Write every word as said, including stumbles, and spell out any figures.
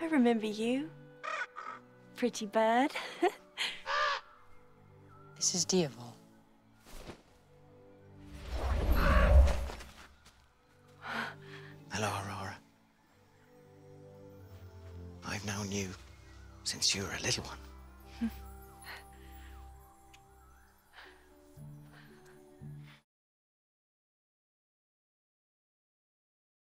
I remember you. Pretty bird. This is Diaval. Hello, Aurora. I've known you since you were a little one.